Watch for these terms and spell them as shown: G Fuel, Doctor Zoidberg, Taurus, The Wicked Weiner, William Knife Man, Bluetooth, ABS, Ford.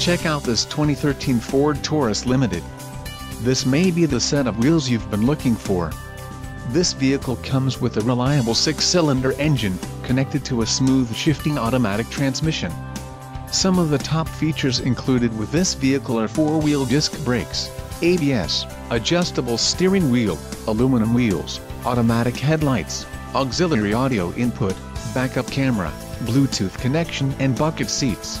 Check out this 2013 Ford Taurus Limited. This may be the set of wheels you've been looking for. This vehicle comes with a reliable 6-cylinder engine, connected to a smooth shifting automatic transmission. Some of the top features included with this vehicle are 4-wheel disc brakes, ABS, adjustable steering wheel, aluminum wheels, automatic headlights, auxiliary audio input, backup camera, Bluetooth connection and bucket seats.